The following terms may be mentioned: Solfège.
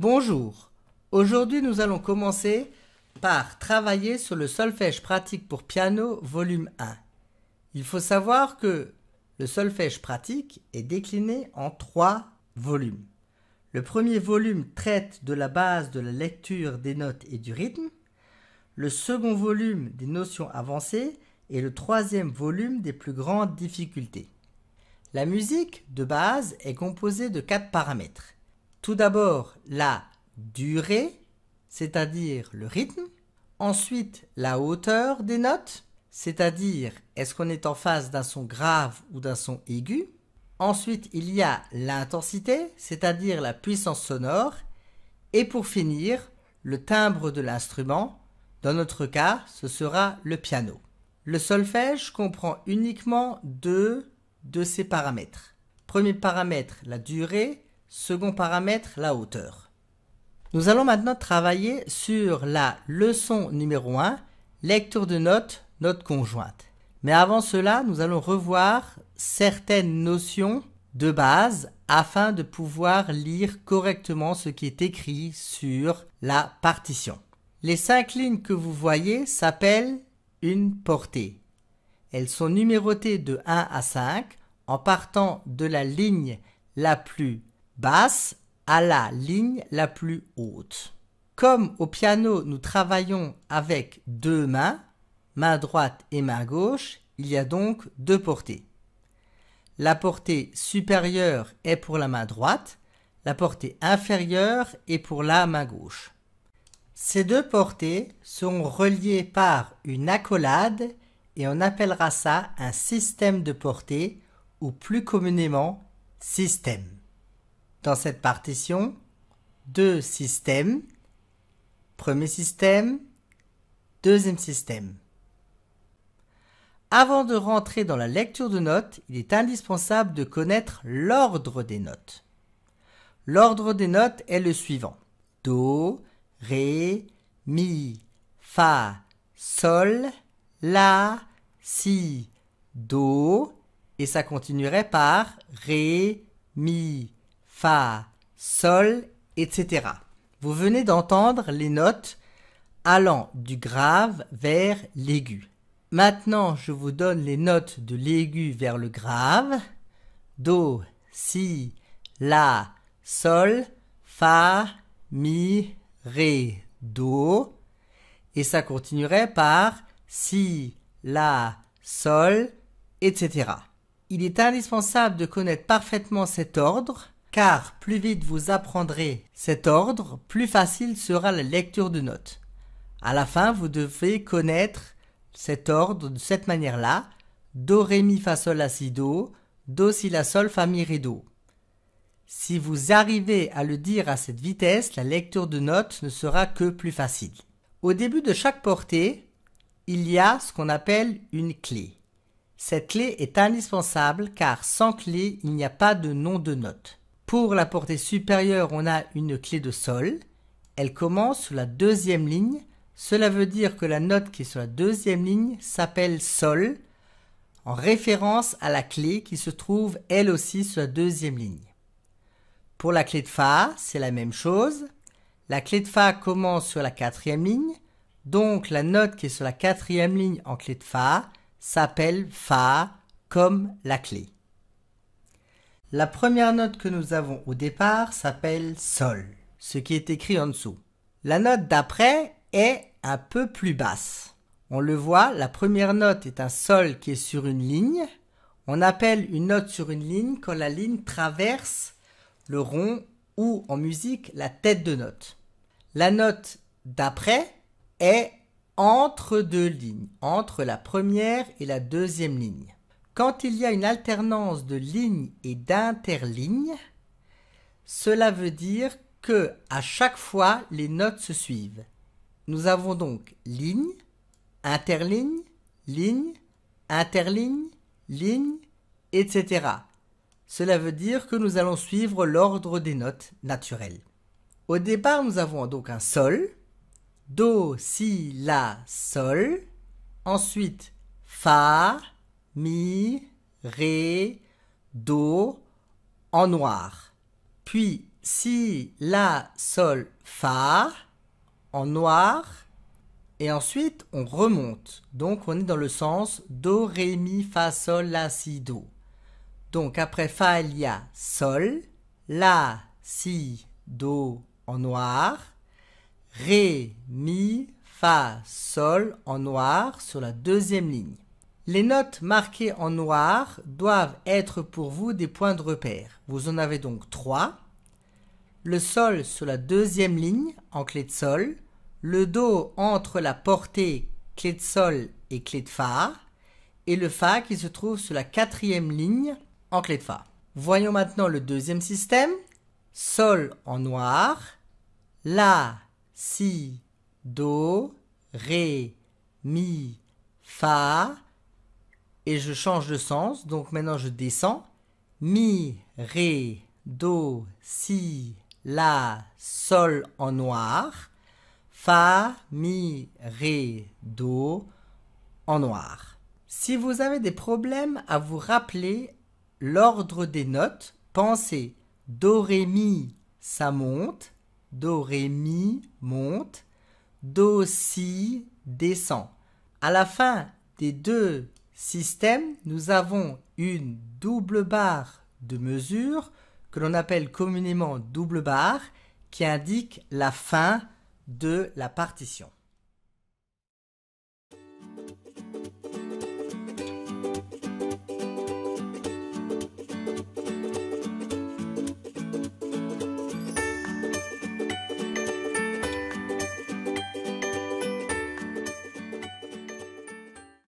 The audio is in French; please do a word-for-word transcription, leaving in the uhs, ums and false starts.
Bonjour, aujourd'hui nous allons commencer par travailler sur le solfège pratique pour piano volume un. Il faut savoir que le solfège pratique est décliné en trois volumes. Le premier volume traite de la base de la lecture des notes et du rythme, le second volume des notions avancées et le troisième volume des plus grandes difficultés. La musique de base est composée de quatre paramètres. Tout d'abord, la durée, c'est-à-dire le rythme. Ensuite, la hauteur des notes, c'est-à-dire est-ce qu'on est en face d'un son grave ou d'un son aigu. Ensuite, il y a l'intensité, c'est-à-dire la puissance sonore. Et pour finir, le timbre de l'instrument. Dans notre cas, ce sera le piano. Le solfège comprend uniquement deux de ces paramètres. Premier paramètre, la durée. Second paramètre, la hauteur. Nous allons maintenant travailler sur la leçon numéro un, lecture de notes, notes conjointes. Mais avant cela, nous allons revoir certaines notions de base afin de pouvoir lire correctement ce qui est écrit sur la partition. Les cinq lignes que vous voyez s'appellent une portée. Elles sont numérotées de un à cinq en partant de la ligne la plus basse à la ligne la plus haute. Comme au piano, nous travaillons avec deux mains, main droite et main gauche, il y a donc deux portées. La portée supérieure est pour la main droite, la portée inférieure est pour la main gauche. Ces deux portées seront reliées par une accolade et on appellera ça un système de portée ou plus communément système. Dans cette partition, deux systèmes, premier système, deuxième système. Avant de rentrer dans la lecture de notes, il est indispensable de connaître l'ordre des notes. L'ordre des notes est le suivant. Do, Ré, Mi, Fa, Sol, La, Si, Do, et ça continuerait par Ré, Mi, Fa, Sol, et cetera. Vous venez d'entendre les notes allant du grave vers l'aigu. Maintenant, je vous donne les notes de l'aigu vers le grave. Do, Si, La, Sol, Fa, Mi, Ré, Do. Et ça continuerait par Si, La, Sol, et cetera. Il est indispensable de connaître parfaitement cet ordre, car plus vite vous apprendrez cet ordre, plus facile sera la lecture de notes. À la fin, vous devez connaître cet ordre de cette manière-là. Do, Ré, Mi, Fa, Sol, La, Si, Do. Do, Si, La, Sol, Fa, Mi, Ré, Do. Si vous arrivez à le dire à cette vitesse, la lecture de notes ne sera que plus facile. Au début de chaque portée, il y a ce qu'on appelle une clé. Cette clé est indispensable car sans clé, il n'y a pas de nom de note. Pour la portée supérieure, on a une clé de sol. Elle commence sur la deuxième ligne. Cela veut dire que la note qui est sur la deuxième ligne s'appelle sol, en référence à la clé qui se trouve elle aussi sur la deuxième ligne. Pour la clé de fa, c'est la même chose. La clé de fa commence sur la quatrième ligne. Donc la note qui est sur la quatrième ligne en clé de fa s'appelle fa comme la clé. La première note que nous avons au départ s'appelle sol, ce qui est écrit en dessous. La note d'après est un peu plus basse. On le voit, la première note est un sol qui est sur une ligne. On appelle une note sur une ligne quand la ligne traverse le rond ou en musique la tête de note. La note d'après est entre deux lignes, entre la première et la deuxième ligne. Quand il y a une alternance de lignes et d'interlignes, cela veut dire que à chaque fois les notes se suivent. Nous avons donc ligne, interligne, ligne, interligne, ligne, et cetera. Cela veut dire que nous allons suivre l'ordre des notes naturelles. Au départ, nous avons donc un sol, do, si, la, sol, ensuite fa, mi, ré, do en noir, puis si, la, sol, fa, en noir, et ensuite on remonte. Donc on est dans le sens do, ré, mi, fa, sol, la, si, do. Donc après fa, il y a sol, la, si, do en noir, ré, mi, fa, sol en noir sur la deuxième ligne. Les notes marquées en noir doivent être pour vous des points de repère. Vous en avez donc trois. Le sol sur la deuxième ligne en clé de sol, le do entre la portée clé de sol et clé de fa, et le fa qui se trouve sur la quatrième ligne en clé de fa. Voyons maintenant le deuxième système. Sol en noir, la, si, do, ré, mi, fa, et je change de sens, donc maintenant je descends, mi, ré, do, si, la, sol en noir, fa, mi, ré, do en noir. Si vous avez des problèmes à vous rappeler l'ordre des notes, pensez do, ré, mi, ça monte, do, ré, mi, monte, do, si, descend. À la fin des deux systèmes, nous avons une double barre de mesure que l'on appelle communément double barre qui indique la fin de la partition.